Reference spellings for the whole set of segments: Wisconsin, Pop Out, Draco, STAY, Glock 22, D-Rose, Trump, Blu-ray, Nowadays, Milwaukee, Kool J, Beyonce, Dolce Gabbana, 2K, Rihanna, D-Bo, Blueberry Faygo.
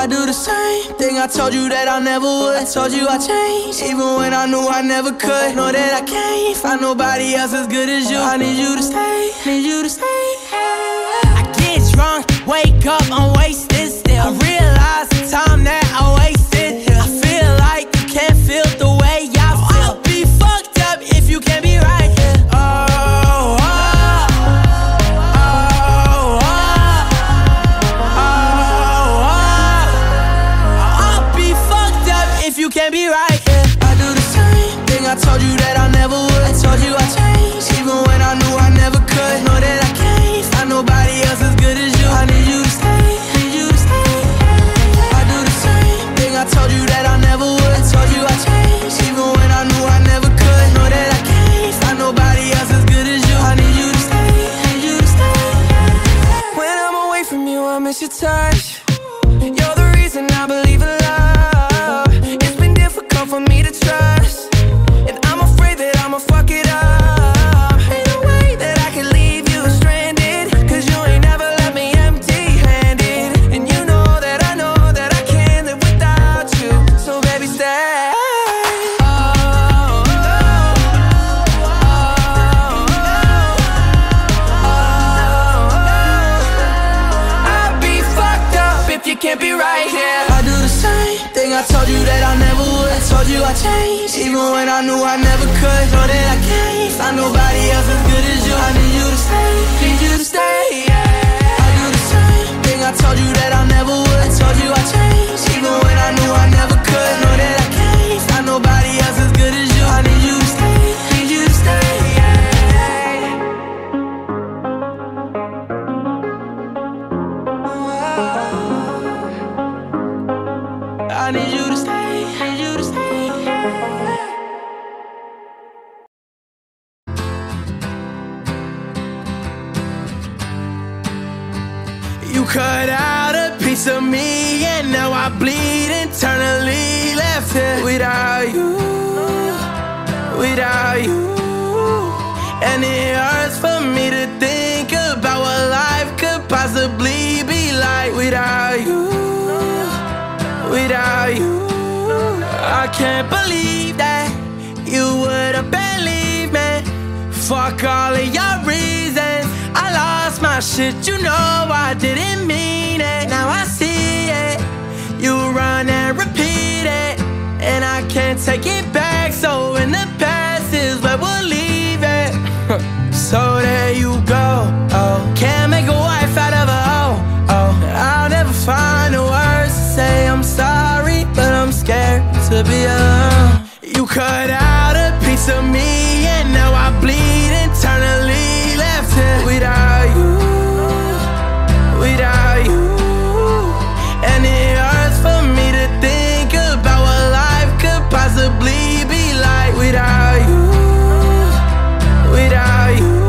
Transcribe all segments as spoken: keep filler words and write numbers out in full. I do the same thing I told you that I never would. I told you I changed, even when I knew I never could. Know that I can't find nobody else as good as you. I need you to stay, need you to stay. I get drunk, wake up, I'm wasted still. I realize the time that I wasted here. I feel like you can't feel the way I feel. I'll be fucked up if you can't be right here. Oh, can't be right, yeah. I do the same thing I told you that I never would. I told you I changed, even when I knew I never could. Know that I can't find nobody else as good as you. I need you to stay, need you to stay. I do the same thing I told you that I never would. I told you I changed, even when I knew I never could. Know that I can't find nobody else as good as you. I need you to stay, need you to stay. When I'm away from you, I miss your touch. You're the reason I believe in love. For me to trust, and I'm afraid that I'ma fuck it up. Ain't no way that I can leave you stranded, cause you ain't never left me empty-handed. And you know that I know that I can't live without you, so baby stay. Oh, oh, oh, oh, oh, oh, oh, oh, I'd be fucked up if you can't be right here. I do the same thing I told you that I never would. Told you I changed, even when I knew I never could. Know that I can't find nobody else as good as you. I need you to stay, need you to stay. I do the same thing I told you that I never would. I told you I changed, even when I knew I never could. Know that I can't find nobody else as good as you. I need you to stay, need you to stay. I need you to stay. Cut out a piece of me, and now I bleed internally. Left here without you, without you. And it hurts for me to think about what life could possibly be like without you, without you. I can't believe that you would've been leaving. Fuck all of your reasons. I lost my shit, you know I didn't mean it. Now I see it, you run and repeat it. And I can't take it back, so in the past is where we'll leave it. So there you go, oh. Can't make a wife out of a hoe, oh. I'll never find the words to say I'm sorry, but I'm scared to be alone. You cut out a piece of me, and now I bleed internally. Without you, without you. And it hurts for me to think about what life could possibly be like without you, without you.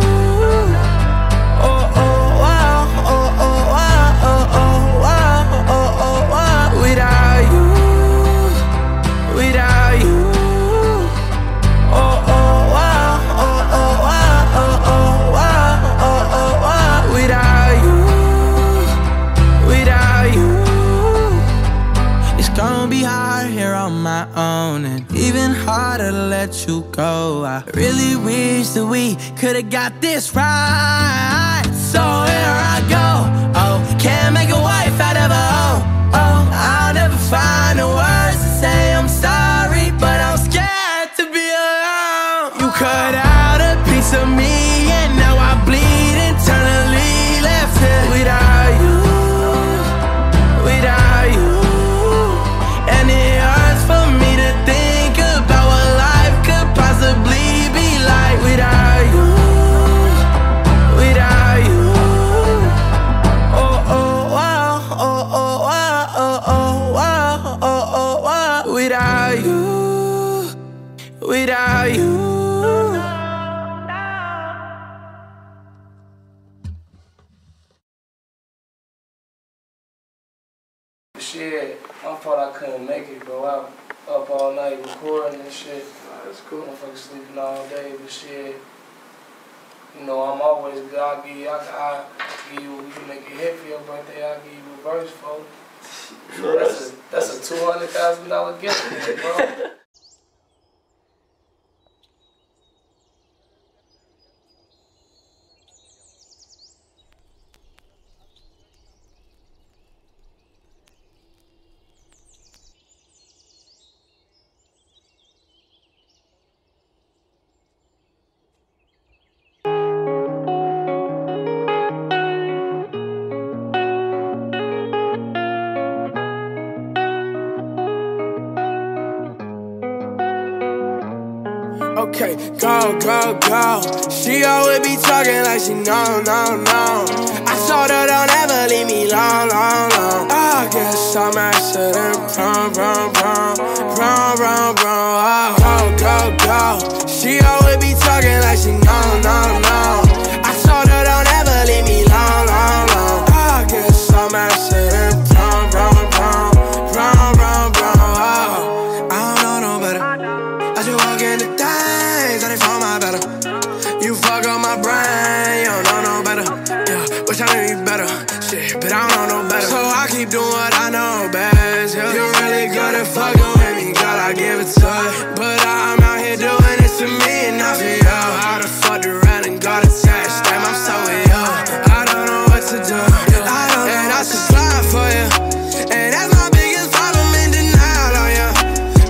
Oh, oh, wow, oh, oh, wow, oh, oh, wow, oh, oh, wow. Without you, without you. Oh, oh, wow, oh, oh, wow, oh, oh. My own, and even harder to let you go. I really wish that we could've got this right. So here I go, oh. Can't make a wife out of a hoe, oh. I'll never find the words to say I'm sorry, but I'm scared to be alone. You cut out a piece of me, and now I bleed internally. Left here without you, without you. And it for me to think about what life could possibly be like without you, without you. Oh, oh, wow, oh, oh, wow, oh, oh, wow, oh, oh, wow. Without you, without you. Shit, I thought I couldn't make it, bro. I was up all night recording and shit. Nah, that's cool. I'm fucking sleeping all day, but shit. You know, I'm always good. I'll give you, I'll give you, you make a hit for your birthday, I'll give you a verse, folks. No, that's, that's, that's a two hundred thousand dollar gift, man, bro. Okay, go, go, go. She always be talking like she know, no, no. I told her don't ever leave me long, long, long. I guess I'm actually wrong, wrong, wrong, wrong, wrong, wrong. Go, go, go. She always be talking like she know, no, no. I told her don't ever leave me long, long, long. I guess I'm actually wrong, wrong, wrong, wrong, wrong, wrong. I don't know no better. I just walk in the dark. You fuck up my brain, you don't know no better. Yeah, wish I knew you better. Shit, but I don't know no better. So I keep doing what I know best. Yeah. You're really good at fucking with me, God, I give it to you. But I'm out here doing this to me and not for you. I done fucked around and got attached, damn, I'm so with you. I don't know what to do, I don't know. And I should slide for you. And that's my biggest problem in denial on you.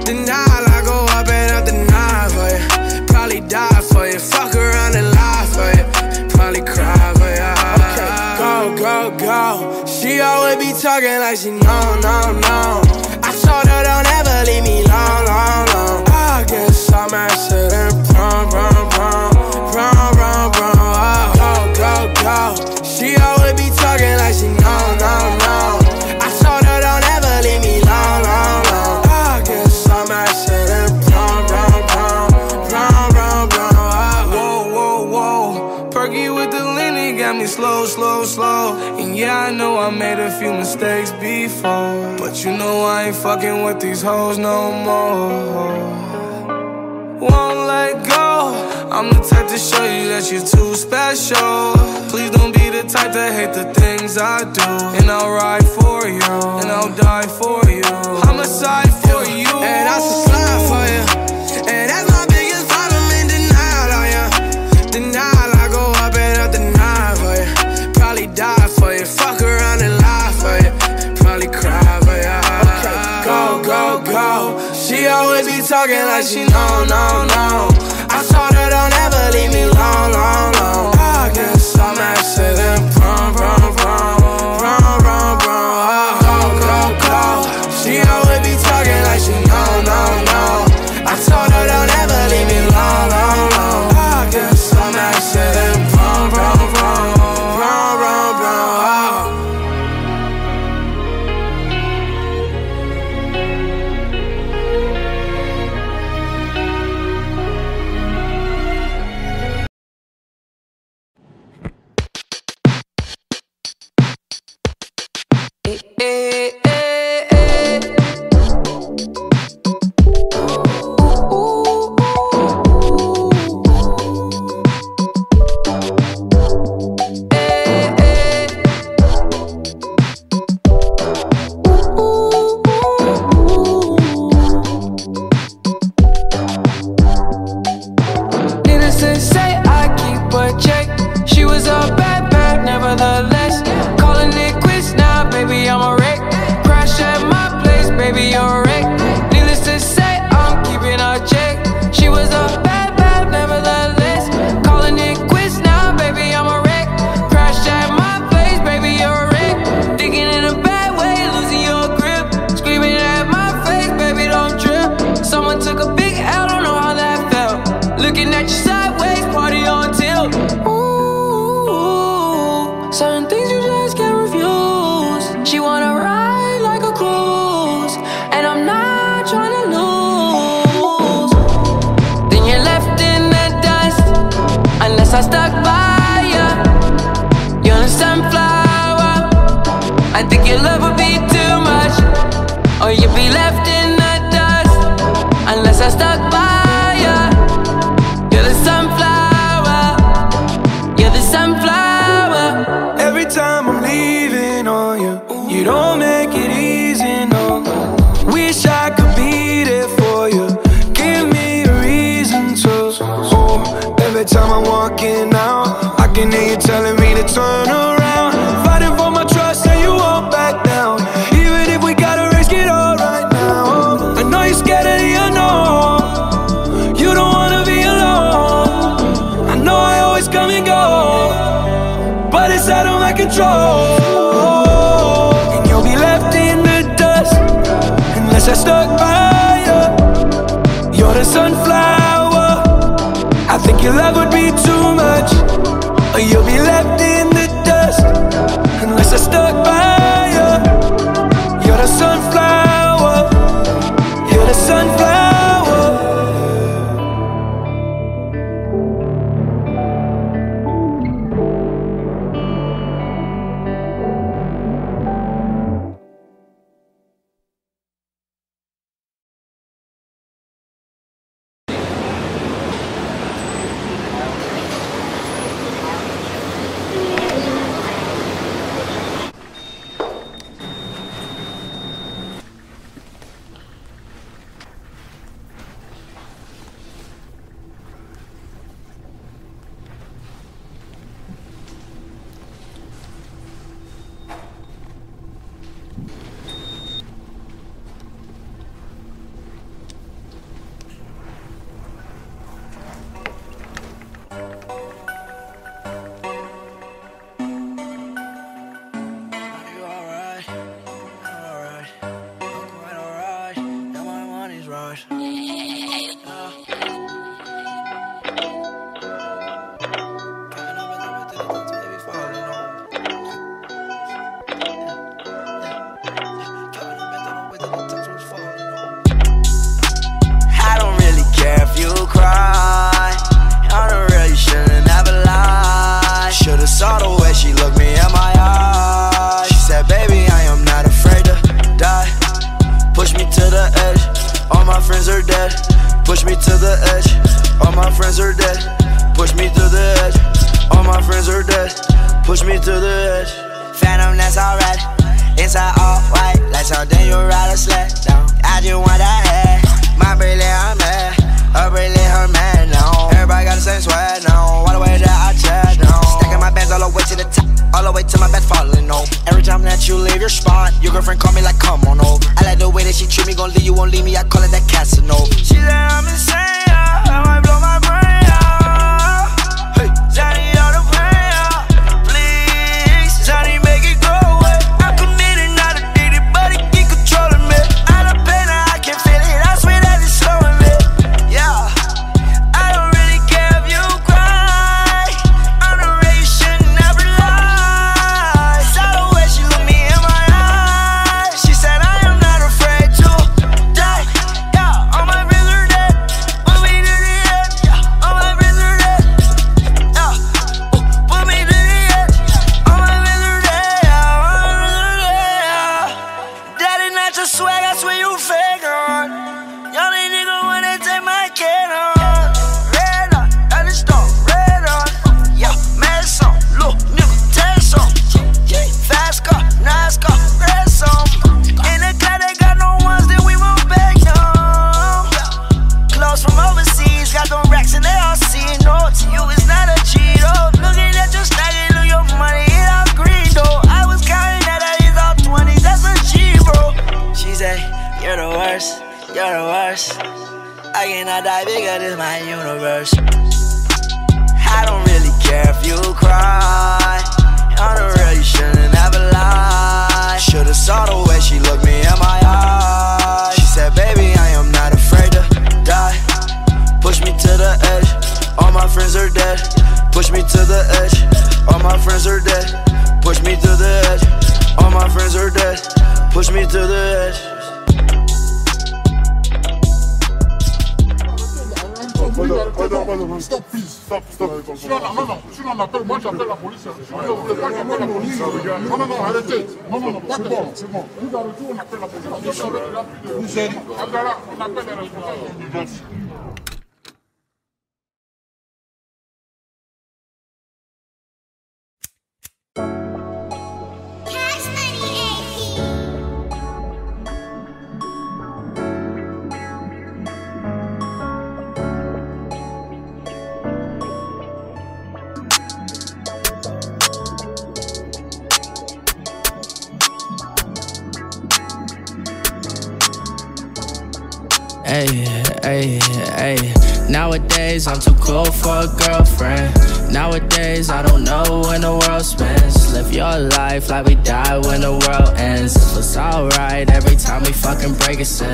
Denial, I go up and up deny for you. Probably die for you, fuck around. She always be talking like she know, no, no. I told her don't ever leave me long, long, long. I guess I'm actually wrong, wrong, wrong, wrong, wrong, wrong. Go, go, go. She always be talking like she know, no, no. I told her don't ever leave me long, long, long. I guess I'm actually wrong, wrong, wrong, wrong, wrong, wrong. Whoa, whoa, whoa. Perky with the linen got me slow, slow, slow. Yeah, I know I made a few mistakes before, but you know I ain't fucking with these hoes no more. Won't let go. I'm the type to show you that you're too special. Please don't be the type to hate the things I do. And I'll ride for you, and I'll die for you. I'm a side for you, and I slide for you. And that's my biggest problem in denial on you. Denial, I go up and up deny for you. Probably die. Fuck around and lie for you. Probably cry for you. Okay. Go, go, go. She always be talking like she know, no, no. I told her don't ever leave me long, long, long. I guess I'm actually wrong, wrong, wrong, wrong, wrong, wrong. Go, go, go. She always be talking like she know, no, no. I told her don't ever leave me long, long, long. I guess I'm actually wrong, wrong, wrong. time I walk in now, I can hear you telling me to turn around. Fighting for my trust and you won't back down, even if we gotta risk it all right now. I know you're scared of the unknown, you don't wanna be alone. I know I always come and go, but it's out of my control. And you'll be left in the dust unless I stuck by you. You're the sunflower, I think your love would be too much, or you'll be left in the dust unless I stuck by you. You're the sunflower, you're the sunflower. Ay, ay, ay. Nowadays, I'm too cool for a girlfriend. Nowadays, I don't know when the world spins. Live your life like we die when the world ends. It's alright every time we fucking break a sin.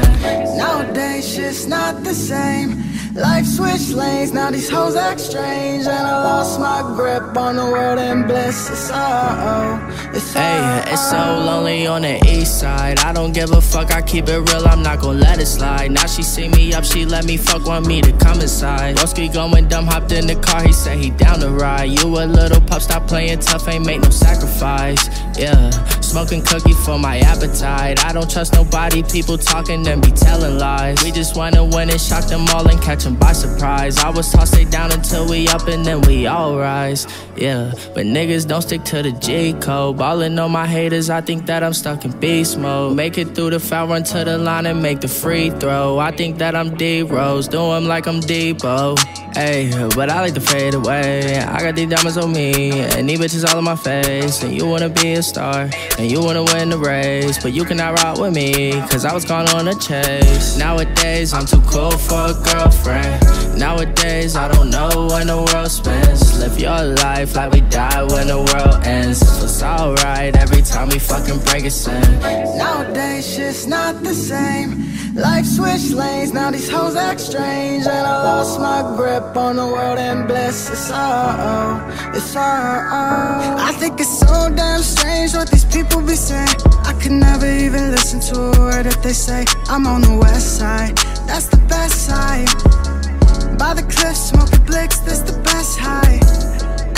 Nowadays, shit's not the same. Life switched lanes, now these hoes act strange. And I lost my grip on the world and bliss. It's uh-oh, it's uh-oh. Hey, it's so lonely on the east side. I don't give a fuck, I keep it real, I'm not gon' let it slide. Now she see me up, she let me fuck, want me to come inside. Broski going dumb, hopped in the car, he said he down to ride. You a little pup, stop playing tough, ain't make no sacrifice. Yeah, smoking cookie for my appetite. I don't trust nobody, people talking and be telling lies. We just wanna win and shock them all and catch them by surprise. I was tossed it down until we up and then we all rise. Yeah, but niggas don't stick to the G code. Ballin' on my haters, I think that I'm stuck in beast mode. Make it through the foul, run to the line and make the free throw. I think that I'm D-Rose, do him like I'm D-Bo. Ay, but I like to fade away. I got these diamonds on me, and these bitches all in my face. And you wanna be a star, and you wanna win the race, but you cannot ride with me, cause I was gone on a chase. Nowadays, I'm too cool for a girlfriend. Nowadays, I don't know when the world spins. Live your life like we die when the world ends. It's alright every time we fucking break a sin. Nowadays, shit's not the same. Life switched lanes, now these hoes act strange. And I lost my grip on the world and bliss. It's uh-oh, it's uh-oh. I think it's so damn strange what these people be saying. I could never even listen to a word that they say. I'm on the west side, that's the best side. By the cliff, smoking blicks, that's the best high.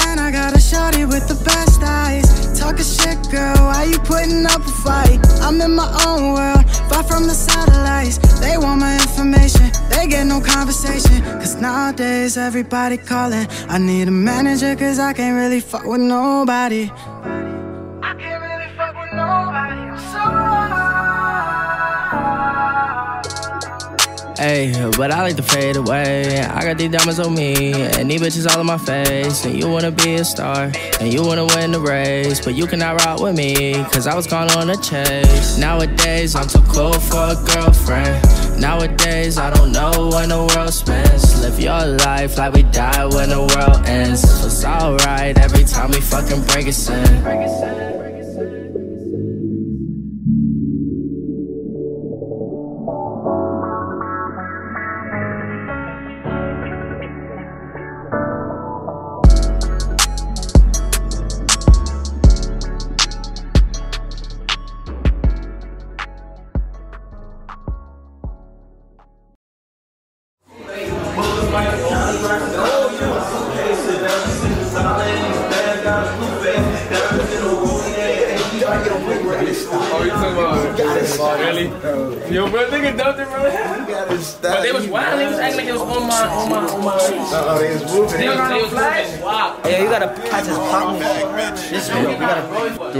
And I got a shawty with the best eyes. Talking shit, girl, why you putting up a fight? I'm in my own world, far from the satellites. They want my information, they get no conversation. Cause nowadays everybody calling. I need a manager cause I can't really fuck with nobody. I can't really fuck with nobody, I'm so wild. Ay, but I like to fade away. I got these diamonds on me, and these bitches all in my face. And you wanna be a star, and you wanna win the race, but you cannot ride with me, cause I was gone on a chase. Nowadays, I'm too cool for a girlfriend. Nowadays, I don't know when the world spins. Live your life like we die when the world ends. It's alright every time we fucking break a sin.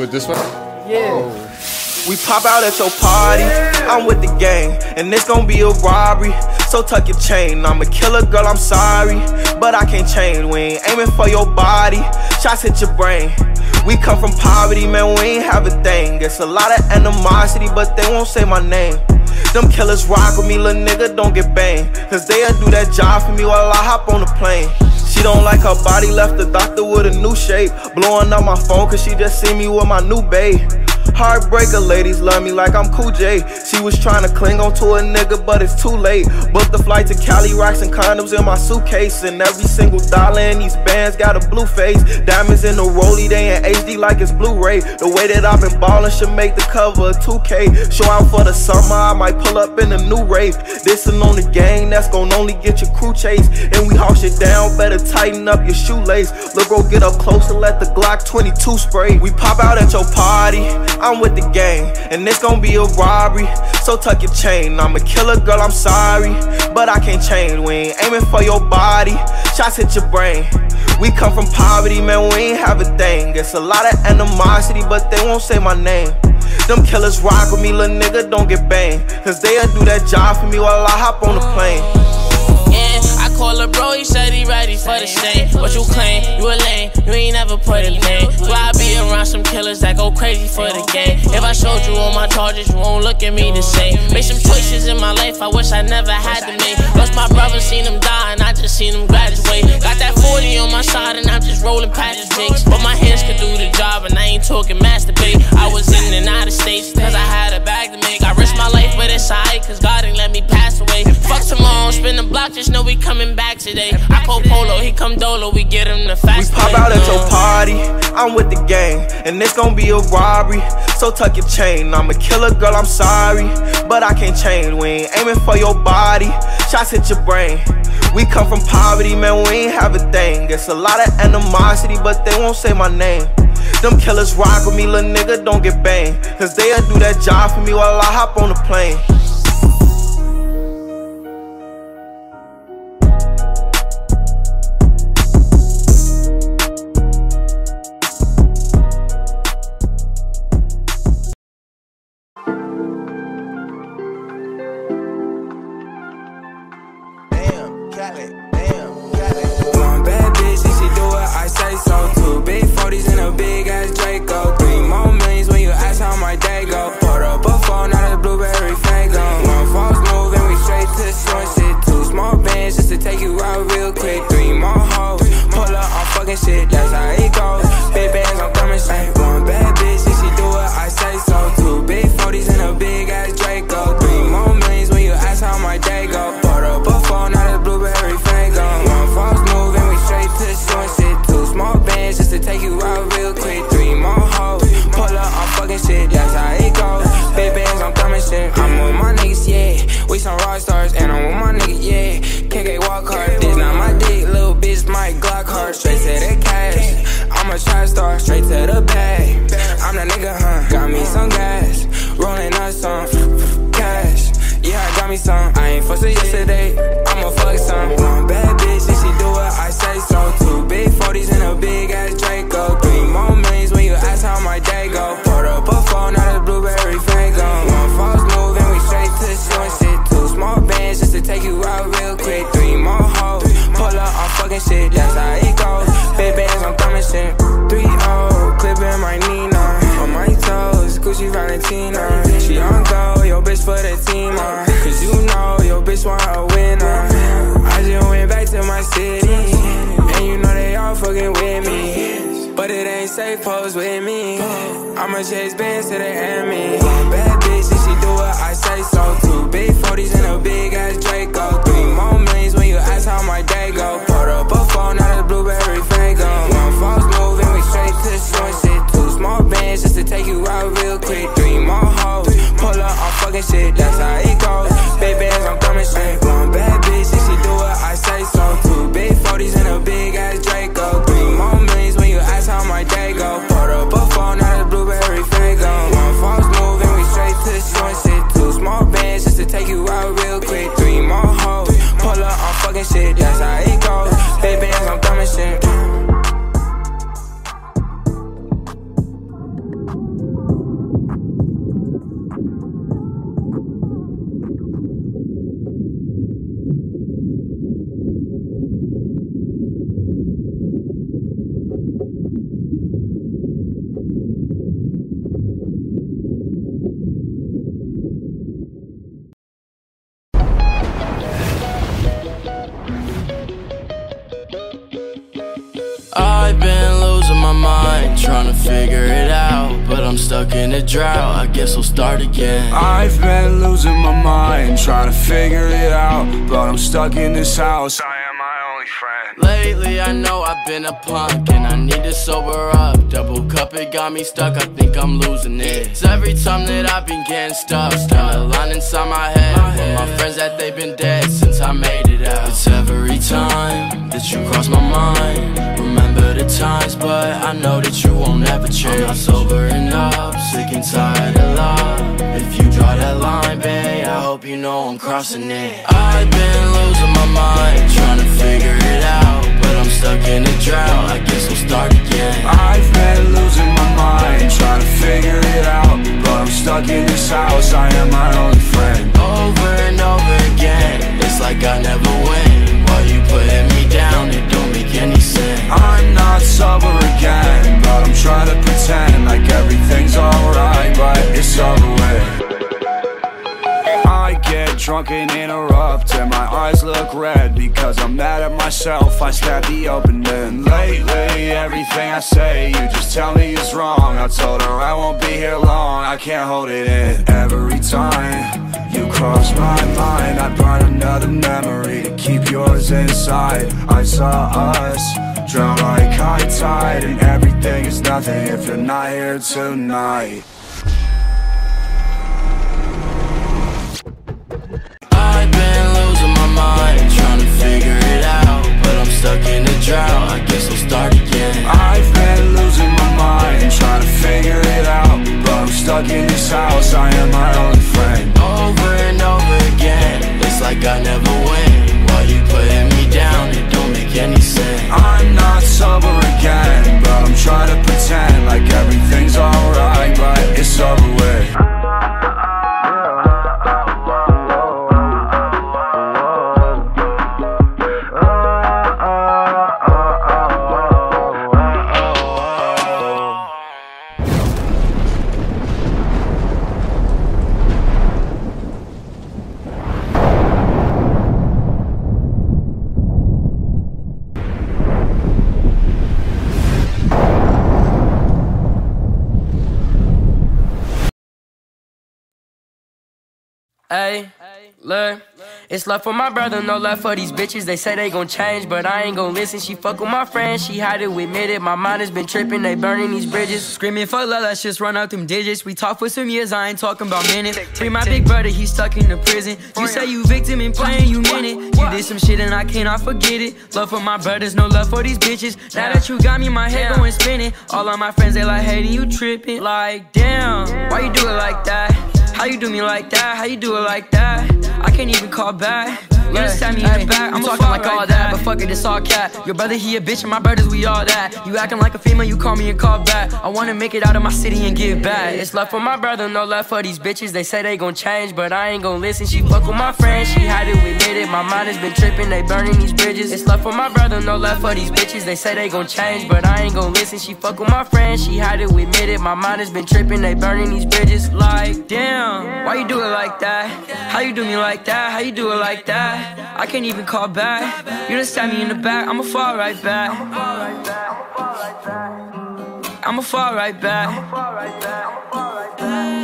This one? Yeah. Oh. We pop out at your party. I'm with the gang, and it's gonna be a robbery. So tuck your chain. I'm a killer, girl, I'm sorry. But I can't change. We ain't aiming for your body. Shots hit your brain. We come from poverty, man, we ain't have a thing. It's a lot of animosity, but they won't say my name. Them killers rock with me, little nigga, don't get banged. Cause they'll do that job for me while I hop on the plane. She don't like her body, left the doctor with a new shape. Blowing up my phone cause she just seen me with my new babe. Heartbreaker ladies love me like I'm Kool J. She was trying to cling on to a nigga but it's too late. Booked the flight to Cali, rocks and condoms in my suitcase. And every single dollar in these bands got a blue face. Diamonds in the rollie, they in H D like it's Blu-ray. The way that I've been ballin' should make the cover of two K. Show out for the summer, I might pull up in a new rave. Dissin' on the gang, that's gon' only get your crew chased. And we haul shit down, better tighten up your shoelace. Look bro, get up close and let the Glock twenty-two spray. We pop out at your party, I'm with the gang, and it's gon' be a robbery. So tuck your chain. I'm a killer, girl, I'm sorry, but I can't change. We ain't aiming for your body, shots hit your brain. We come from poverty, man, we ain't have a thing. It's a lot of animosity, but they won't say my name. Them killers rock with me, little nigga, don't get banged. Cause they'll do that job for me while I hop on the plane. Call a bro, he said he ready for the same. What you claim? You a lame, you ain't never put a name. Why I be around some killers? killers that go crazy for the game. If I showed you all my charges, you won't look at me the same. Made some choices in my life I wish I never had to make. Lost my brother, seen him die, and I just seen him graduate. Got that forty on my side, and I'm just rolling past the jinx. But my hands could do the job, and I ain't talking masturbate. I was in and out of states, cause I had a bag to make. I risked my life, but it's alright, cause God ain't let me pass away. Fuck tomorrow, spin the block, just know we coming back today. I pull polo, he come dolo, we get him the fast. We pop out at your party, I'm with the gang, and it's gonna be a robbery, so tuck your chain. I'm a killer, girl, I'm sorry, but I can't change. We ain't aiming for your body, shots hit your brain. We come from poverty, man, we ain't have a thing. It's a lot of animosity, but they won't say my name. Them killers rock with me, little nigga, don't get banged, cause they'll do that job for me while I hop on the plane. In this house, I am my only friend. Lately, I know I've been a punk and I need to sober up. Double cup, it got me stuck. I think I'm losing it. 'Cause every time that I've been getting stuck, still a line inside my head. With my friends that they've been dead since I made it out. It's every time that you cross my mind. Remember the times, but I know that you won't ever change. I'm not sobering up, sick and tired of love. If you draw that line, babe, I hope you know I'm crossing it. I've been losing my mind, trying to figure it out, but I'm stuck in a drought. I guess I'll start again. I've been losing my mind, trying to figure it out, but I'm stuck in this house. I am my only friend. Over and over again, it's like I never win. While you putting me down, it don't make any sense. I'm not sober again, but I'm trying to pretend like I drunk and interrupt, and my eyes look red because I'm mad at myself. I stabbed the opening. Lately, everything I say, you just tell me it's wrong. I told her I won't be here long, I can't hold it in. Every time you cross my mind, I burn another memory to keep yours inside. I saw us drown like high tide, and everything is nothing if you're not here tonight. I've been losing my mind, trying to figure it out, but I'm stuck in a drought, I guess I'll start again. I've been losing my mind, trying to figure it out, but I'm stuck in this house, I am my only friend. Over and over again, it's like I never win. While you putting me down, it don't make any sense. I'm not sober again, but I'm trying to pretend like everything's alright, but it's over with. Ayy, look, it's love for my brother, no love for these bitches. They say they gon' change, but I ain't gon' listen. She fuck with my friends, she had to admit it. My mind has been tripping, they burning these bridges. Screaming for love, let's just run out them digits. We talked for some years, I ain't talking about minutes. Free my big brother, he's stuck in the prison. You say you victim and playing, you meant it. You did some shit and I cannot forget it. Love for my brothers, no love for these bitches. Now that you got me, my head going spinning. All of my friends, they like hating, you tripping. Like, damn, why you do it like that? How you do me like that? How you do it like that? I can't even call back. You just stab me in the back. I'm talking like all that, but fuck it, it's all cat. Your brother, he a bitch, and my brothers, we all that. You acting like a female, you call me and call back. I wanna make it out of my city and give back. It's love for my brother, no love for these bitches. They say they gon' change, but I ain't gon' listen. She fuck with my friends, she had to admit it. My mind has been tripping, they burning these bridges. It's love for my brother, no love for these bitches. They say they gon' change, but I ain't gon' listen. She fuck with my friends, she had to admit it. My mind has been tripping, they burning these bridges. Like, damn. Why you do it like that? How you do me like that? How you do it like that? I can't even call back. You just stab me in the back. I'ma fall right back. I'ma fall right back.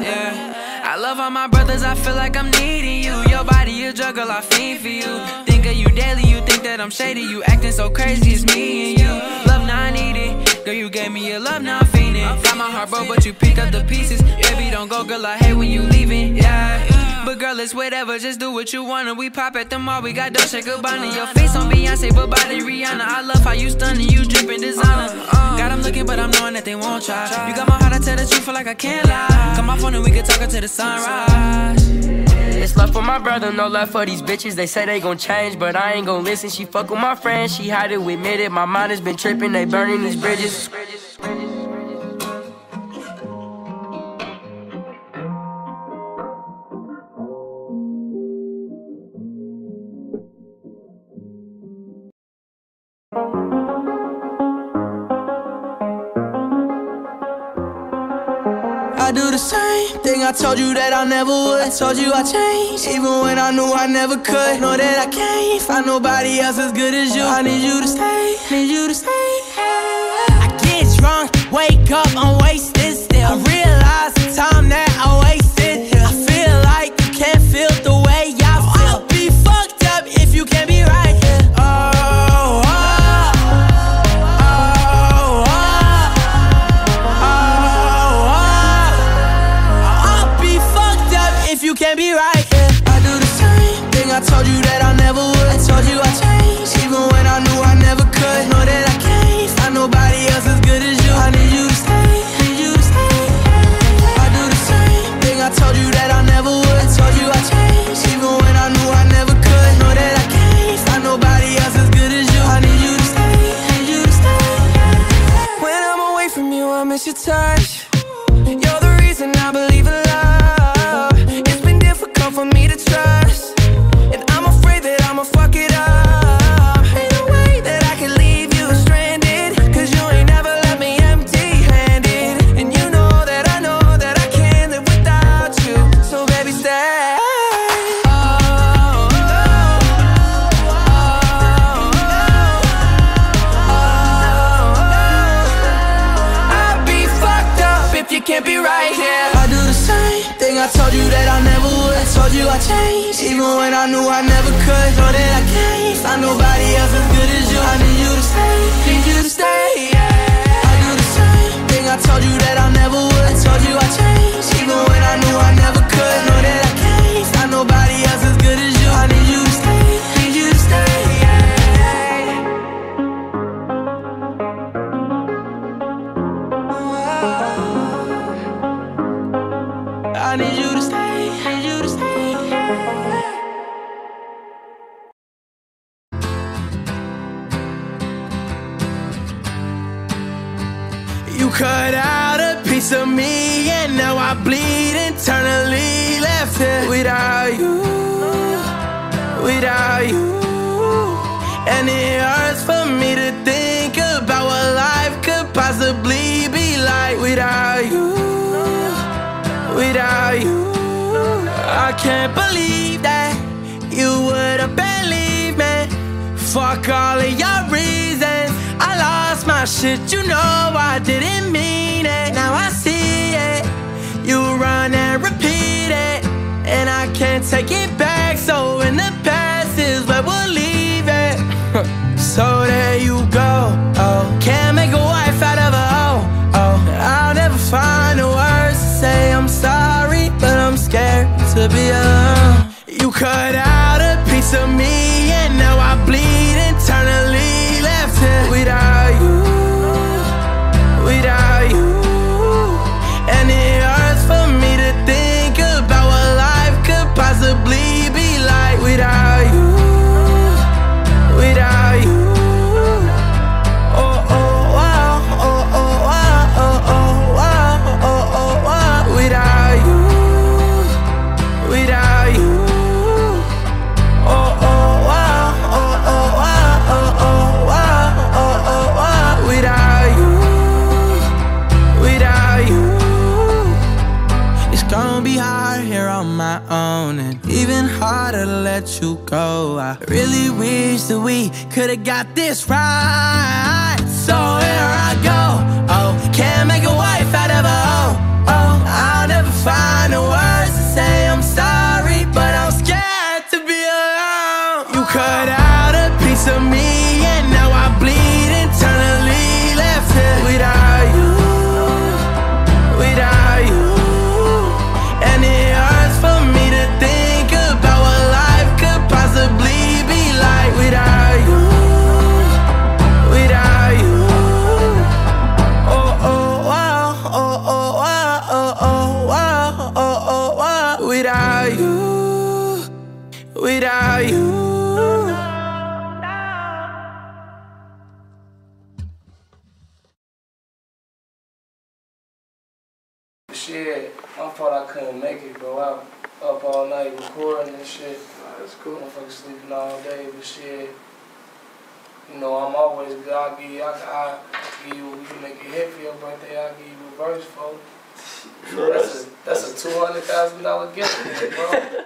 Yeah. I love all my brothers. I feel like I'm needing you. Your body a juggle. I fiend for you. Think of you daily. You think that I'm shady. You acting so crazy. It's me and you. Love now I need it. Girl, you gave me your love now. Got my heart broke, but you pick up the pieces. Baby, don't go, girl, I hate when you leaving, yeah. But girl, it's whatever, just do what you want. And we pop at the mall, we got Dolce Gabbana. Your face on Beyonce, but body Rihanna. I love how you stunning, you dripping designer. uh, God, I'm looking, but I'm knowing that they won't try. You got my heart, I tell the truth, feel like I can't lie. Come on phone and we can talk until the sunrise. It's love for my brother, no love for these bitches. They say they gon' change, but I ain't gon' listen. She fuck with my friends, she had to admit it. My mind has been tripping, they burning these bridges. Do the same thing I told you that I never would. I told you I changed, even when I knew I never could. Know that I can't find nobody else as good as you. I need you to stay, need you to stay. I get drunk, wake up, I'm wasted still. I realize the time that I wasted here. I feel like you can't feel the way I feel. I'll be fucked up if you can't be right here. Oh, can't be right, yeah. I do the same thing I told you that I never would. I told you I changed, even when I knew I never could. Know that I can't find nobody else as good as you. I need you to stay, need you to stay. I do the same thing I told you that I never would. I told you I changed, even when I knew I never could. Know that I can't find nobody else as good as you. I need you to stay, need you to stay. When I'm away from you, I miss your touch. You're the reason I believe in love. For me to trust, and I'm afraid that I'ma fuck it up. Ain't no way that I can leave you stranded, cause you ain't never left me empty-handed. And you know that I know that I can't live without you, so baby stay. Oh. it can't be right, yeah. I do the same thing I told you that I never would. I told you I changed, even when I knew I never could. Know that I can't find nobody else as good as you. I need you to stay, need you to stay, yeah. I do the same thing I told you that I never would. I told you I changed, even when I knew I never could. Know that I can't find nobody else as good as you. I need you to stay, need you to stay, yeah. I need you to stay, I need you to stay. You cut out a piece of me and now I bleed internally. Left it without you, without you. And it hurts for me to think about what life could possibly be like without you. Without you, I can't believe that you would have been leaving. Fuck all of your reasons. I lost my shit, you know I didn't mean it. Now I see it, you run and repeat it, and I can't take it back. So in the past is where we'll leave it. So there you go, oh. Can't make a wife out of a hoe, oh. I'll never find a words to say I'm sorry, but I'm scared to be alone. You cut out a piece of me and now I bleed internally. Left it without you, without you. And it hurts for me to think about what life could possibly be like without you, without you. Harder to let you go. I really wish that we could've got this right. So here I go, oh. Can't make a wife out of a hoe, oh. I'll never find the words to say I'm sorry, but I'm scared to be alone. You cut out a piece of me and now I bleed internally. Left it without you, without you. And it hurts for me to think possibly be like without you, without you. Oh oh oh oh oh oh oh oh oh oh. Without you, without you. Shit, I thought I couldn't make it, bro. I'm up all night recording and shit. That's cool. I'm fucking sleeping all day, but shit, you know, I'm always good. I'll give you, I'll give you, you make a hit for your birthday, I'll give you a verse, folks. Bro, that's a, that's a two hundred thousand dollar gift, bro.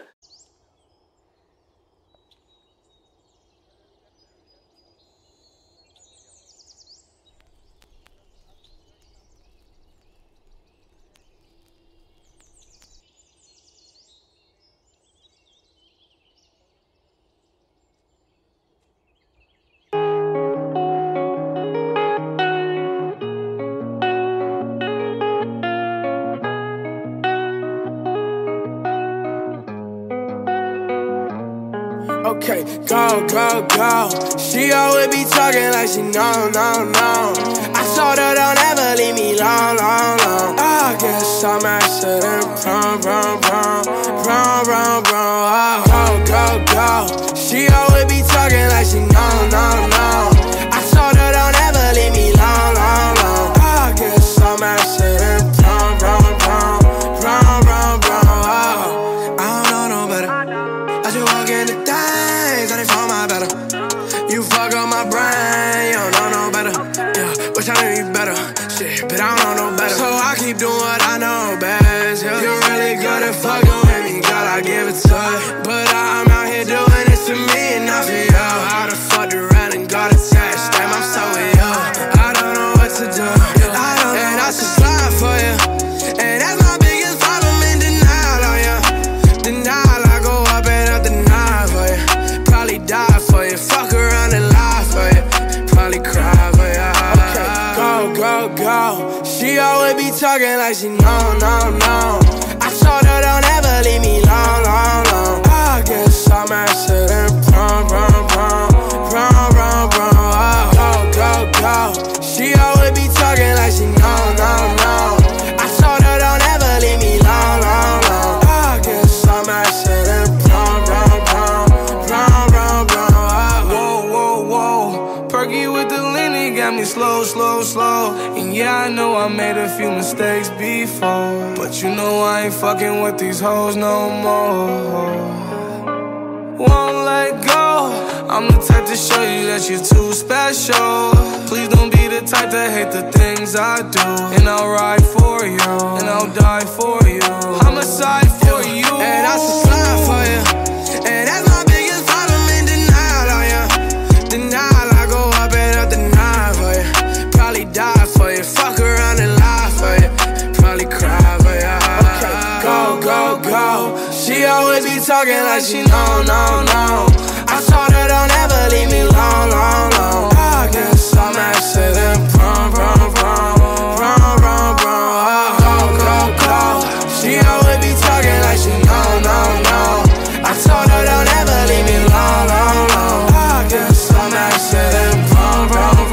Okay, go, go, go. She always be talking like she know, no, no. I told her don't ever leave me long, long, long. I guess I'm actually wrong, wrong, wrong, wrong, wrong, wrong. Go, go, go. She always be talking like she know, no, no. I told her don't ever leave me long, long, long. I guess I'm actually wrong, wrong, wrong, wrong, wrong, wrong. I don't know no better. I just walk in the dark. You fuck up my brain, you don't know no better. Yeah, wish I knew you better. Shit, but I don't know no better. So I keep doing what I know best. Yeah. You're really good at fucking with me, God, I give it to you. But I'm out here doing this to me and not for you. I done fucked around and got attached, damn, I'm so with you. I don't know what to do, I don't know, and I should slide for you. always be talking like she know, no, no. I told her don't ever leave me long, long, long. I guess I'm acid and prom, prom, prom, prom, prom, prom. Oh, go, go, go. She always be talking like she know, no, no. Slow, slow, slow. And yeah, I know I made a few mistakes before, but you know I ain't fucking with these hoes no more. Won't let go. I'm the type to show you that you're too special. Please don't be the type to hate the things I do. And I'll ride for you, and I'll die for you. I'm a side for you, and I slide for you. And that's my biggest problem, in denial on you. Denial, I go up and up the night. Probably die for you, fuck around and lie for you, probably cry for you. Okay, go, go, go. She always be talking like she know, no, no. I told her don't ever leave me long, long, long. I guess I'm accident prom, prom, prom, prom, prom, prom. Go, go, go. She always be talking like she know, no, no. I told her don't ever leave me long, long, long. I guess I'm accident prom, prom, prom.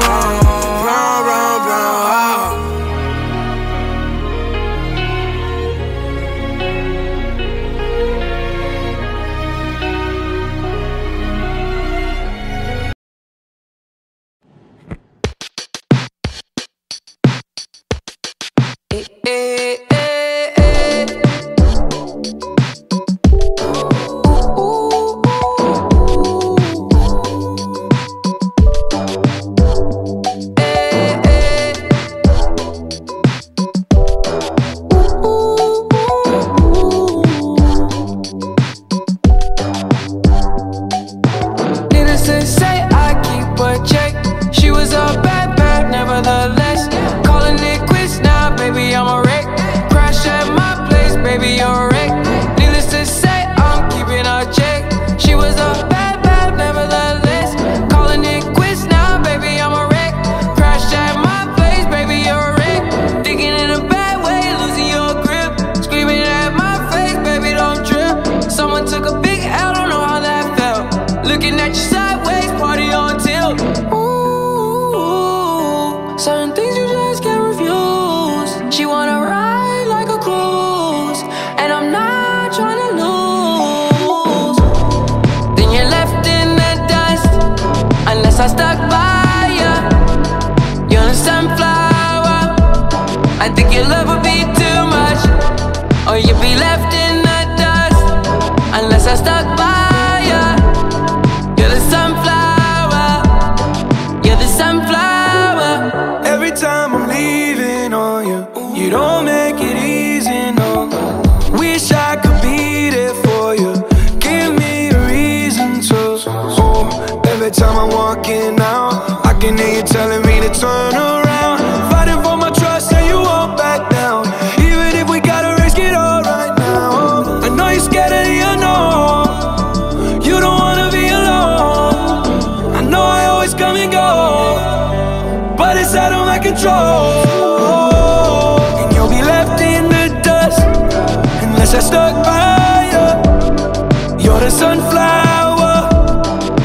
Sunflower,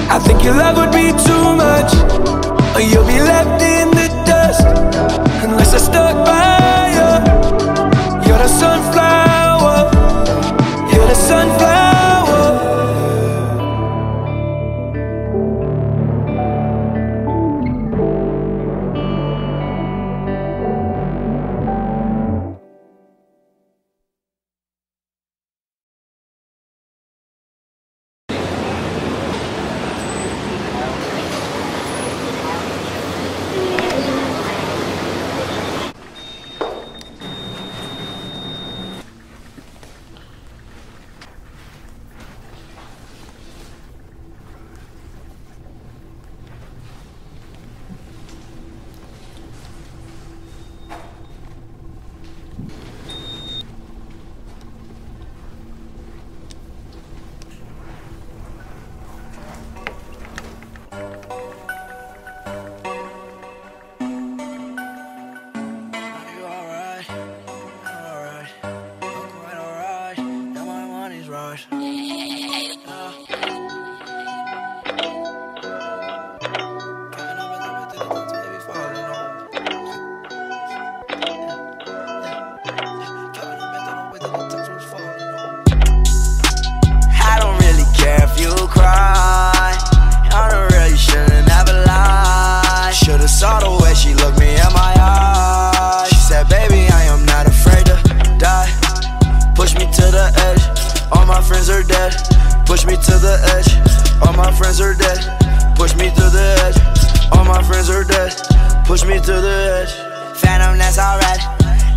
I think your love would be too much, or you'll be left in the dark. alright, alright, I'm quite alright, now my money's right. Uh. I don't really care if you cry, I don't really should've never lied. Should've saw the way she looked me in my eyes. She said, baby, I am not afraid to die. Push me to the edge, all my friends are dead. Push me to the edge, all my friends are dead. Push me to the edge, all my friends are dead. Push me to the edge. Phantom, that's alright,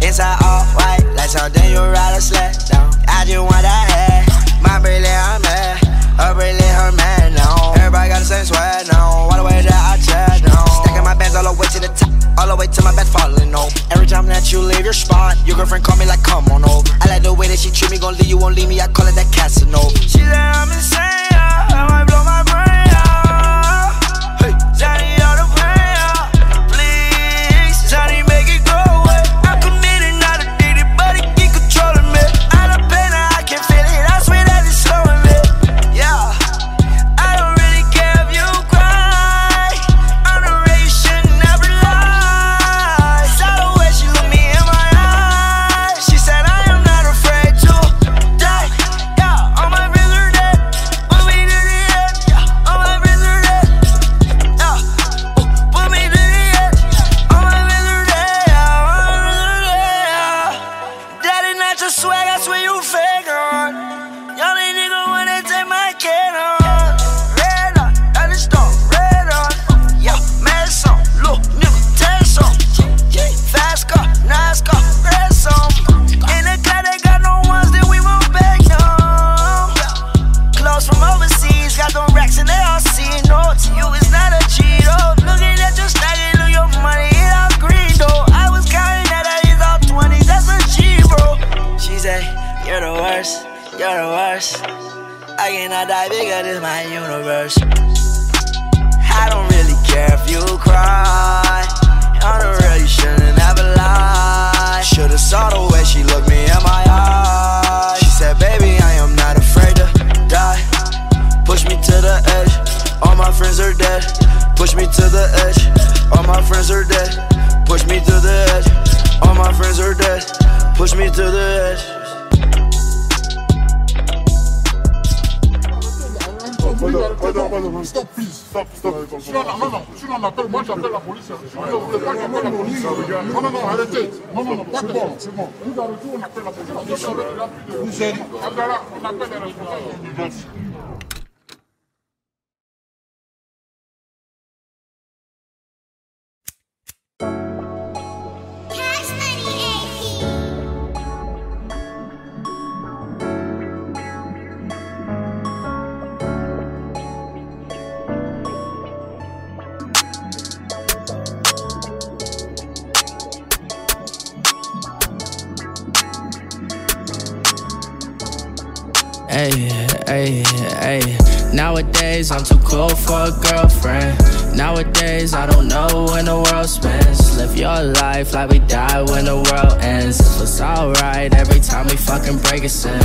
inside all white, like something you ride a sled down. I just want that head, my bracelet her man, her bracelet her man, no. Everybody got the same sweat, no, all the way that I chat, no. Stacking my bands all the way to the top, all the way to my bed falling, no. Every time that you leave your spot, your girlfriend call me like, come on over. I like the way that she treat me, gon' leave you, won't leave me, I call it that Casanova. She said I'm insane, I might blow my brain out. Hey, Johnny, all the pain out, please, Johnny, make it go away. I couldn't need it, not addicted, but it keep controlling me. I don't pain, I can feel it, I swear that it's slowing me. Yeah, I don't really care if you cry, I don't really should never lie. Saw the way she looked me in my eyes, she said I am not afraid to die. Yeah, all my friends are dead, put me to the edge. Yeah, all my friends are dead. Yeah, ooh, put me to the edge. All my friends are dead. Yeah, all my friends are dead. Yeah. Daddy, not your swag, I swear you fake on. Y'all ain't nigga wanna take my kid on. Red on, that is done, red on. Yeah, mess on, look, nigga, test on. Fast car, nice car, press on. In the car, they got no ones that we won't back on. Clothes from overseas, got them racks and they all see. No, to you it's not a cheat, oh. Looking at your stack, it look your money, it all green, though. I was counting that, that is all twenties, that's a G, bro. She said, you're the worst, you're the worst. I cannot die bigger, this my universe. I don't really care if you cry, I don't really shouldn't ever lie. Should've saw the way she looked me in my eyes. She said, baby, I am not afraid to die. Push me to the edge, all my friends are dead. Push me to the edge, all my friends are dead. Push me to the edge, all my friends are dead. Push me to the edge. Madame, madame, madame, stop, please, stop, stop. Tu n'en non, non, tu n'en appelles, moi j'appelle la police. Je ne voudrais pas que j'appelle la police. Non, non, non, arrêtez. Non, non, non, c'est bon, c'est bon. Nous arrêtons, on appelle la police. Vous êtes. On appelle les responsables. Ay, ay, ay. Nowadays I'm too cool for a girlfriend. Nowadays I don't know when the world spins. Live your life like we die when the world ends. It's alright every time we fucking break a sin.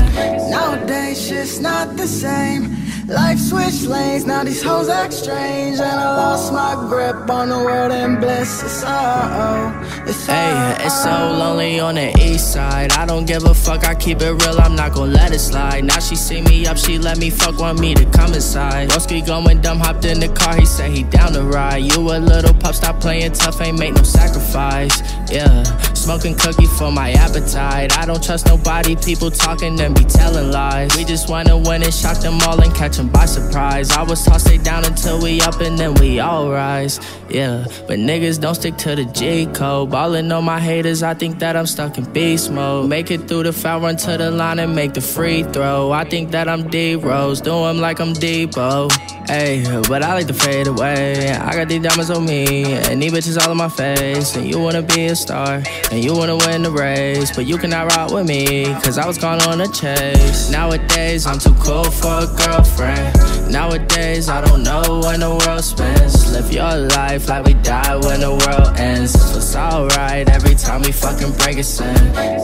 Nowadays shit's not the same. Life switched lanes, now these hoes act strange. And I lost my grip on the world and bliss. It's uh-oh, it's uh-oh. Hey, it's so lonely on the east side. I don't give a fuck, I keep it real, I'm not gon' let it slide. Now she see me up, she let me fuck, want me to come inside. Broski going dumb, hopped in the car, he said he down to ride. You a little pup, stop playing tough, ain't make no sacrifice. Yeah, smoking cookie for my appetite. I don't trust nobody, people talking and be telling lies. We just wanna win and shock them all and catch them by surprise. I was tossed it down until we up and then we all rise. Yeah, but niggas don't stick to the G code. Ballin' on my haters, I think that I'm stuck in beast mode. Make it through the foul, run to the line and make the free throw. I think that I'm D-Rose, do 'em like I'm D-Bo. Ayy, but I like to fade away. I got these diamonds on me, and these bitches all in my face. And you wanna be a star, and you wanna win the race, but you cannot ride with me, cause I was gone on a chase. Nowadays, I'm too cool for a girlfriend. Nowadays, I don't know when the world spins. Live your life like we die when the world ends. It's alright every time we fucking break a sin.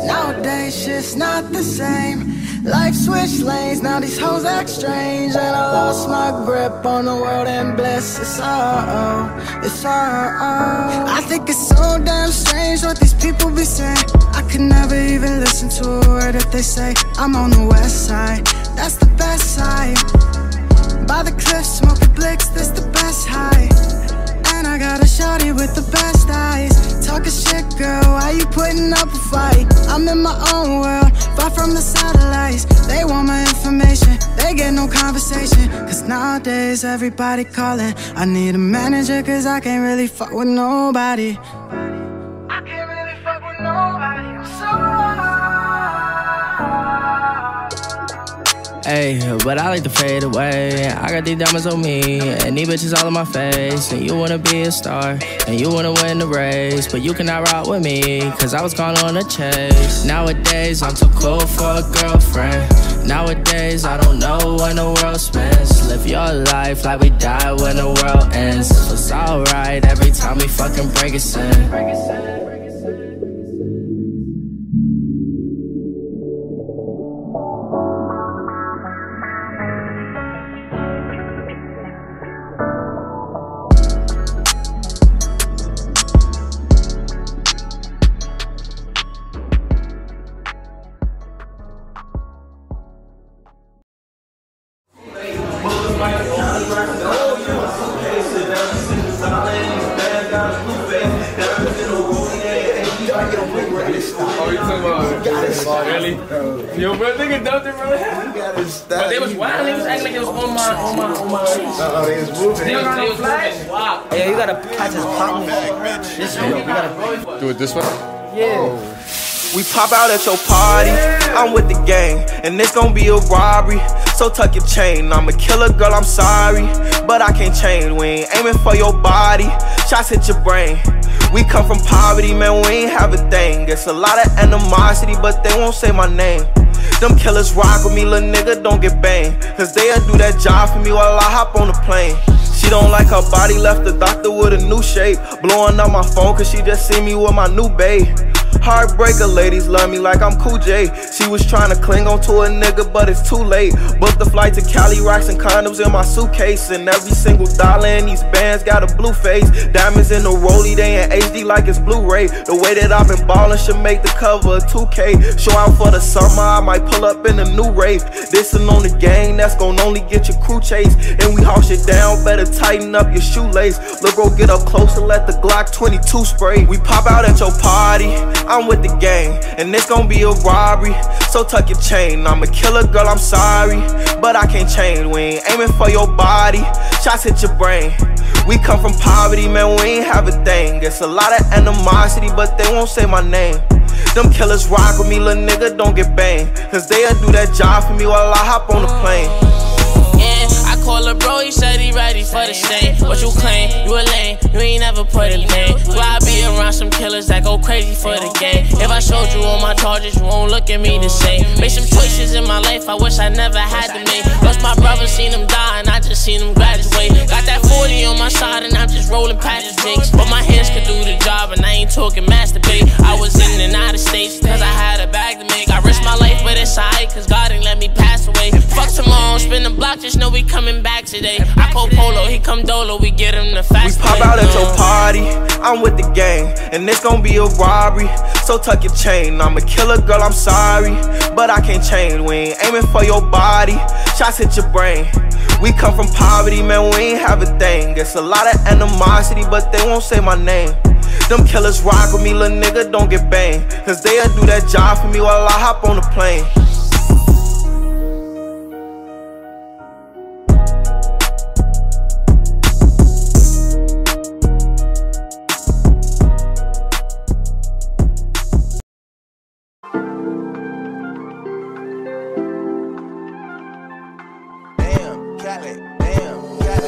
Nowadays, shit's not the same. Life switched lanes, now these hoes act strange. And I lost my grip on the world and bliss. It's uh-oh, it's uh-oh. I think it's so damn strange what these people be saying. I could never even listen to a word that they say. I'm on the west side, that's the best side. By the cliff, smoking blicks, that's the best high. And I got a shawty with the best eyes. Talkin' shit, girl, why you putting up a fight? I'm in my own world, far from the satellites. They want my information, they get no conversation. Cause nowadays everybody calling. I need a manager cause I can't really fuck with nobody. I can't really fuck with nobody, I'm so wild. Ayy, but I like to fade away. I got these diamonds on me, and these bitches all in my face. And you wanna be a star, and you wanna win the race, but you cannot ride with me, cause I was gone on a chase. Nowadays, I'm too cool for a girlfriend. Nowadays, I don't know when the world spins. Live your life like we die when the world ends. It's alright every time we fucking break a sin. Break a sin. This one? Yeah. Oh. We pop out at your party. I'm with the gang, and it's gonna be a robbery. So tuck your chain. I'm a killer, girl, I'm sorry. But I can't change. We ain't aiming for your body. Shots hit your brain. We come from poverty, man, we ain't have a thing. It's a lot of animosity, but they won't say my name. Them killers rock with me, little nigga, don't get banged. Cause they'll do that job for me while I hop on the plane. She don't like her body, left the doctor with a new shape. Blowing up my phone cause she just seen me with my new babe. Heartbreaker, ladies love me like I'm Kool J. She was trying to cling on to a nigga, but it's too late. Booked the flight to Cali, rocks and condoms in my suitcase. And every single dollar in these bands got a blue face. Diamonds in the rollie, they in H D like it's Blu-ray. The way that I've been ballin' should make the cover of two K. Show out for the summer, I might pull up in a new rave. Dissin' on the gang, that's gon' only get your crew chased. And we haul shit down, better tighten up your shoelace. Look, bro, get up close and let the Glock twenty-two spray. We pop out at your party. I'm with the gang, and it's gonna be a robbery. So tuck your chain. I'm a killer, girl, I'm sorry. But I can't change. We ain't aiming for your body. Shots hit your brain. We come from poverty, man, we ain't have a thing. It's a lot of animosity, but they won't say my name. Them killers rock with me, little nigga, don't get banged. Cause they'll do that job for me while I hop on the plane. Call a bro, he said he ready for the same. What you claim, you a lame, you ain't never put a name. Why I be around some killers that go crazy for the game. If I showed you all my charges, you won't look at me the same. Made some choices in my life I wish I never had to make. Lost my brother, seen him die, and I just seen him graduate. Got that forty on my side and I'm just rolling patches dicks. But my hands could do the job and I ain't talking masturbate. I was in and out of states cause I had a bag to make. I risked my life but it's alright cause God ain't let me pass away. Fuck tomorrow, spin the block, just know we coming back today. I pull polo, he come dolo, we get him the fast. We pop out at your party, I'm with the gang, and it's gonna be a robbery. So tuck your chain. I'm a killer, girl, I'm sorry, but I can't change. We ain't aiming for your body. Shots hit your brain. We come from poverty, man, we ain't have a thing. It's a lot of animosity, but they won't say my name. Them killers rock with me, little nigga, don't get banged. Cause they'll do that job for me while I hop on the plane. Damn, got it, damn, got it.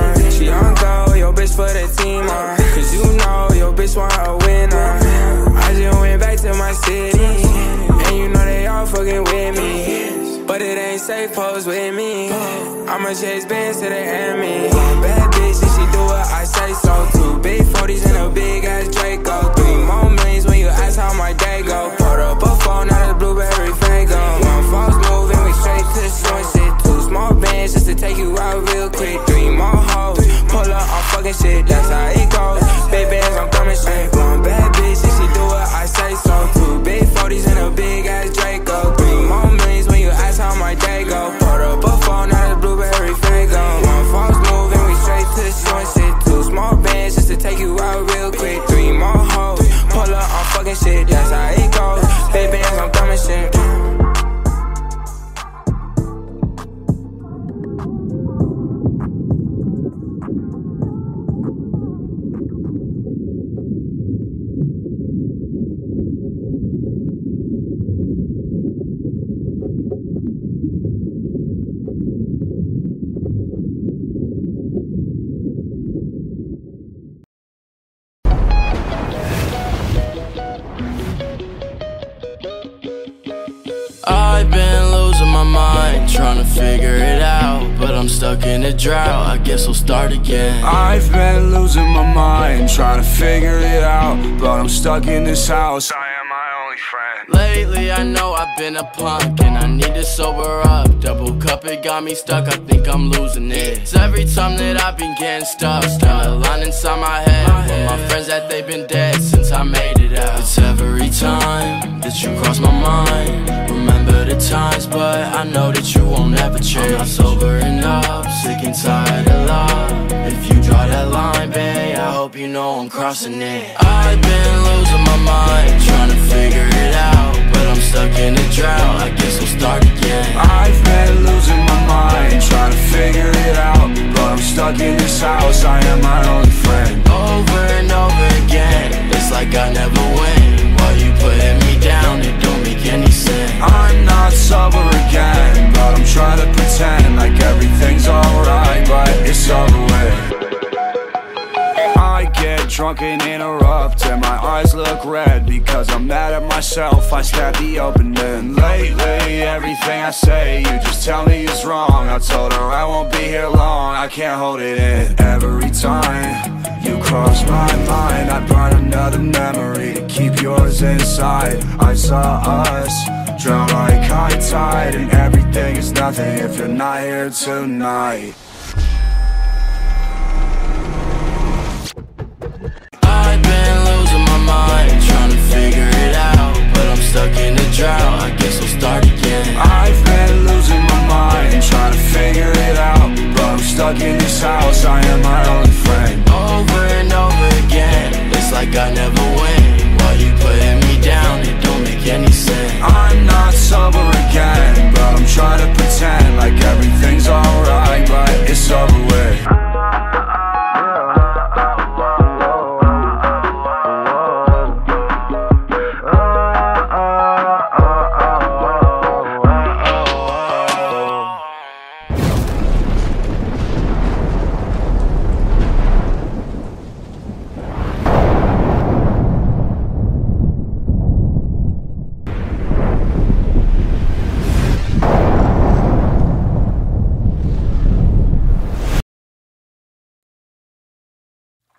winner. She on go, your bitch for the team, uh, cause you know your bitch want a winner. I just went back to my city, and you know they all fucking with me, but it ain't safe, pose with me. I'ma chase bands to the enemy. Bad bitch, and she do what I say so. Two big forties and a big ass Draco. Three more millions when you ask how my day go. Put up a phone, now the Blueberry Faygo. One false move and we straight to the shit. Small bands just to take you out real quick. Three more hoes, pull up on fucking shit. That's how it goes. Big bands, I'm coming straight. One bad bitch, and she do what I say so. Two big forties and a big ass Draco. Three more millions when you ask how my day go. Put up a phone, now the Blueberry Faygo. One false move and we straight to the short shit. Two small bands just to take you out real quick. Three more hoes, pull up on fucking shit. That's how it goes. Big bands, I'm coming straight. In a drought, I guess I'll start again. I've been losing my mind, trying to figure it out, but I'm stuck in this house. I am my only friend. Lately I know I've been a punk, and I need to sober up. Double cup, it got me stuck, I think I'm losing it. It's every time that I've been getting stuck, still a line inside my head. my head With my friends that they've been dead since I made it out. It's every time that you cross my mind. Remember the times, but I know that you won't ever change. I'm not sobering up, sick and tired of love. If you draw that line, babe, I hope you know I'm crossing it. I've been losing my mind, trying to figure it out, but I'm stuck in a drought, I guess I'll start again. I've been losing my mind, trying to figure it out, but I'm stuck in this house, I am my only friend. Over and over again, it's like I never win. While you putting me down, it don't make any sense. I'm not sober again, but I'm trying to pretend like everything's alright, but it's over with. I get drunk and interrupt, and my eyes look red because I'm mad at myself, I stabbed the open end. Lately, everything I say, you just tell me it's wrong. I told her I won't be here long, I can't hold it in. Every time you cross my mind, I burn another memory to keep yours inside. I saw us drown like high tide, and everything is nothing if you're not here tonight. I've been losing my mind, trying to figure it out, but I'm stuck in a drought, I guess I'll start again. I've been losing my mind, trying to figure it out, but I'm stuck in this house, I am my only friend. Over and over again, it's like I never win. While you putting me down, it don't make any sense. I'm not sober again, but I'm trying to pretend like everything's alright, but it's over with.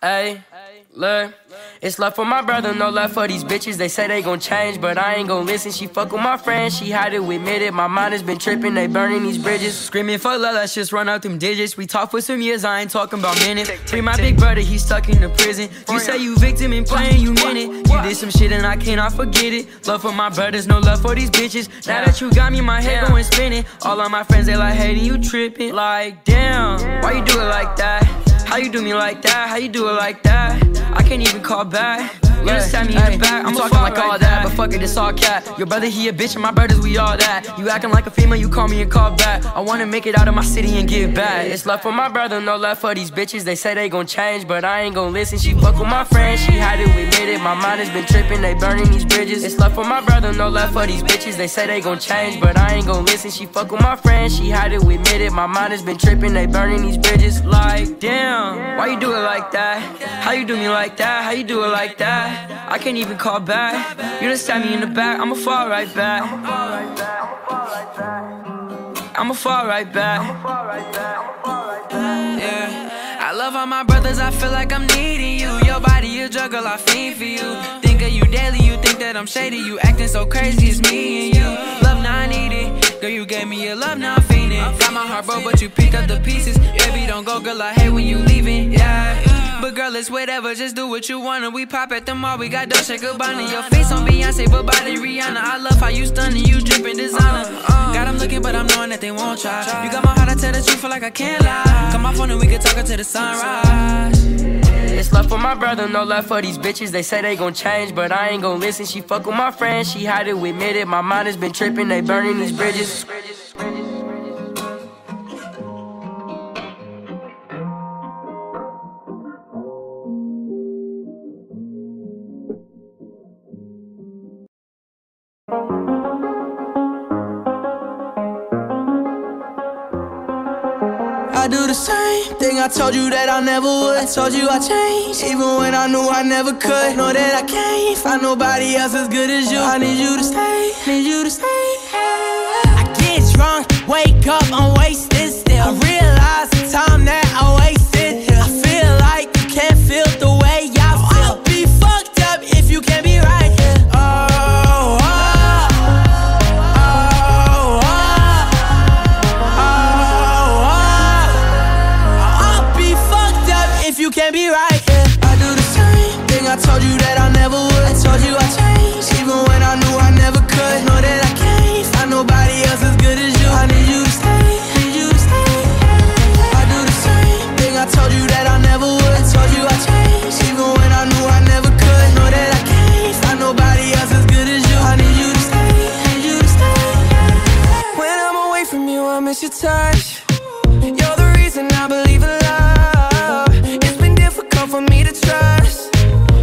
Ayy, look, it's love for my brother, no love for these bitches. They say they gon' change, but I ain't gon' listen. She fuck with my friends, she had to admit it. My mind has been tripping, they burning these bridges. Screaming for love, let's just run out them digits. We talked for some years, I ain't talking about minutes. Free my big brother, he's stuck in the prison. You say you victim and playing, you meant it. You did some shit and I cannot forget it. Love for my brothers, no love for these bitches. Now that you got me, my head going spinning. All of my friends, they like hating, you tripping. Like, damn, why you do it like that? How you do me like that? How you do it like that? I can't even call back. You just tap me in the back, I'm talking like all that, but fuck it, it's all cat. Your brother, he a bitch, and my brothers, we all that. You acting like a female, you call me and call back. I wanna make it out of my city and give back. It's love for my brother, no love for these bitches. They say they gon' change, but I ain't gon' listen. She fuck with my friends, she had it, we made it. My mind has been tripping, they burning these bridges. It's love for my brother, no love for these bitches. They say they gon' change, but I ain't gon' listen. She fuck with my friends, she had it, we made it. My mind has been tripping, they burning these bridges. Like, damn, why you do it like that? How you do me like that? How you do it like that? I can't even call back. You just stab me in the back, I'ma fall right back. I'ma fall right back. Yeah, I love all my brothers, I feel like I'm needing you. Your body a juggle, I fiend for you. Think of you daily, you think that I'm shady. You acting so crazy, it's me and you. Love, now I need it. Girl, you gave me your love, now I'm fiending. Got my heart broke, but you picked up the pieces. Baby, don't go, girl, I hate when you leaving, yeah. But girl, it's whatever, just do what you want. And we pop at the mall, we got Dolce Gabbana. Your face on Beyonce, but body Rihanna. I love how you stunning, you drippin' designer. uh, God, I'm looking, but I'm knowing that they won't try. You got my heart, I tell the truth, feel like I can't lie. Come off on and we can talk until the sunrise. It's love for my brother, no love for these bitches. They say they gon' change, but I ain't gon' listen. She fuck with my friends, she hide it, we admit it. My mind has been trippin', they burning these bridges. Do the same thing I told you that I never would. I told you I changed, even when I knew I never could. Know that I can't find nobody else as good as you. I need you to stay, need you to stay. I get drunk, wake up, I'm wasted still. I realize the time that I wasted here. I feel like you can't feel the way I feel. I'll be fucked up if you can't be right here. Oh, can't be right, yeah. I do the same thing I told you that I never would. I told you I changed, even when I knew I never could. Know that I can't find nobody else as good as you. I need you to stay, need you to stay. I do the same thing I told you that I never would. I told you I changed, even when I knew I never could. Know that I can't find nobody else as good as you. I need you to stay, need you to stay. When I'm away from you, I miss your touch. You're the reason I believe in love. For me to trust,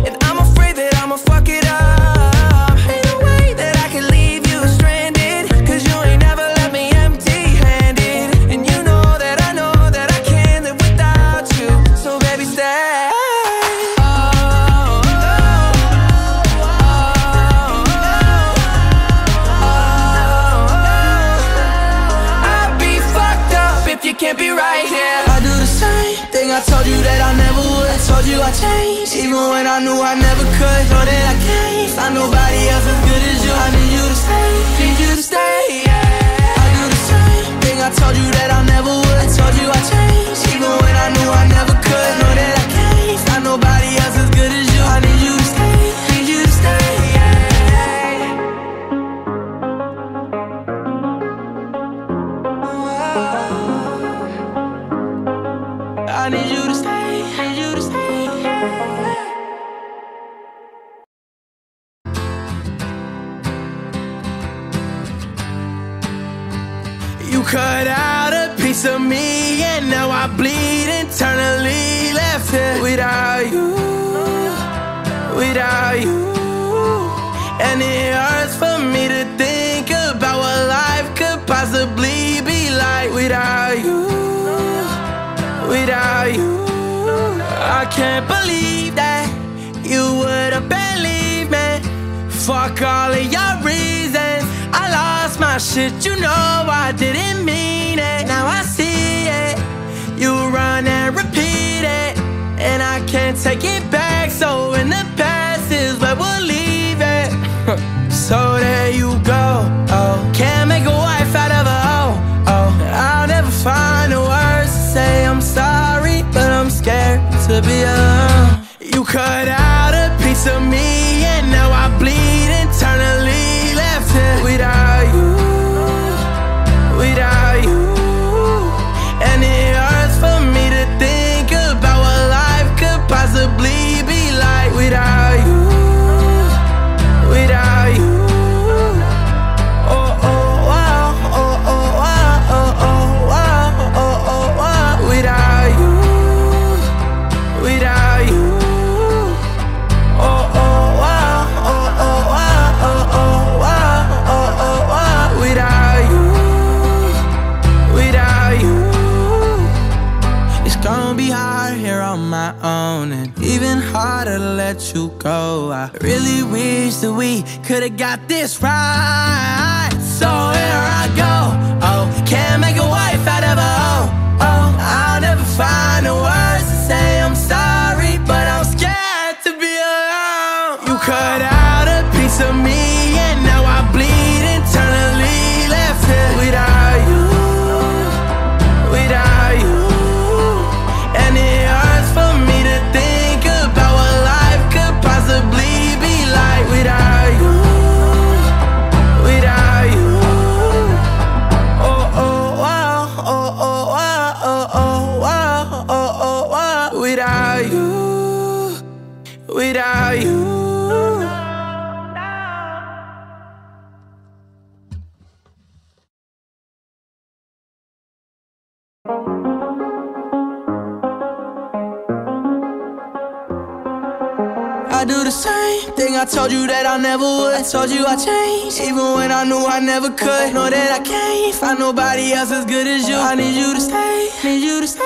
and I'm afraid that I'ma fuck it up. Ain't no way that I can leave you stranded, cause you ain't never left me empty-handed. And you know that I know that I can't live without you, so baby stay. Oh, oh, oh, oh. I'd be fucked up if you can't be right here. I do the same thing I told you that I never would. Told you I changed, even when I knew I never could. Know that I can't find nobody else as good as you. I need you to stay, need you to stay, yeah. I do the same thing I told you that I never would. I told you I changed, even when I knew I never could. Know that I can't find nobody else as good as you. I need you to stay, need you to stay, yeah. I need you to stay. Cut out a piece of me, and now I bleed internally. Left here without you, without you. And it hurts for me to think about what life could possibly be like without you, without you. I can't believe that you would've believed me. Fuck all of your reasons, I lost my shit, you know I didn't mean it. Now I see it, you run and repeat it, and I can't take it back. So in the past is where we'll leave it. So there you go, oh. Can't make a wife out of a hoe, oh. I'll never find the words to say I'm sorry, but I'm scared to be alone. You cut out a piece of me, and now I bleed internally. Without you, without you. And it hurts for me to think about what life could possibly be like without you. here on my own, and even harder to let you go. I really wish that we could've got this right. So here I go, oh, can't make a wife out of a hoe. Oh, I'll never find the words to say I'm sorry, but I'm scared to be alone. You cut out a piece of me and now I bleed internally, left here without you, without you. And it hurts for me to think about what life could possibly be like without you, without you. Oh, oh, wow, oh, oh, wow, oh, oh, wow, oh, oh, wow. Without you, without you. I told you that I never would. I told you I changed, even when I knew I never could. Know that I can't find nobody else as good as you. I need you to stay, need you to stay.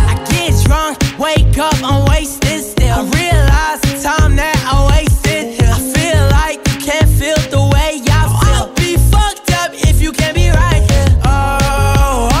I get drunk, wake up, I'm wasted still. I realize the time that I wasted here. I feel like you can't feel the way I feel. Oh, I'll be fucked up if you can't be right here. Oh, oh, oh, oh, oh.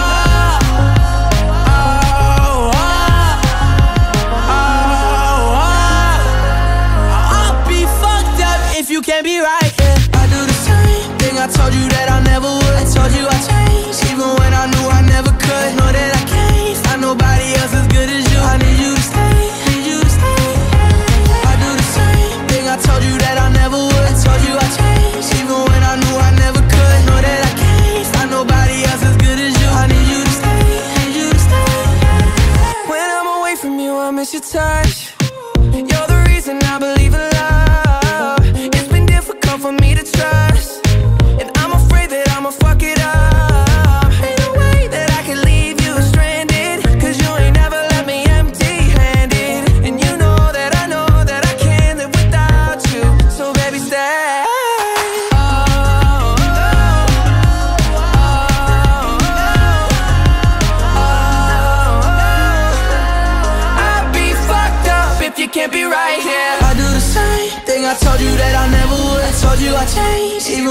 You can't be right here. I do the same thing. I told you that I never would. I told you I changed, even when I knew I never could. Know that I can't find nobody else as good as you. I need you to stay, need you to stay. I do the same thing. I told you that I never would. I told you I changed, even when I knew I never could. Know that I can't find nobody else as good as you. I need you to stay, need you to stay. When I'm away from you, I miss your touch. You're the reason I believe in love. For me to trust, and I'm afraid that I'ma fuck it up. Ain't no way that I can leave you stranded, cause you ain't never left me empty-handed. And you know that I know that I can't live without you, so baby stay. Oh, oh, oh, oh, oh, oh, oh, oh, oh. I'd be fucked up if you can't be right here. I do the same thing. I told you that I never would. I told you I changed, even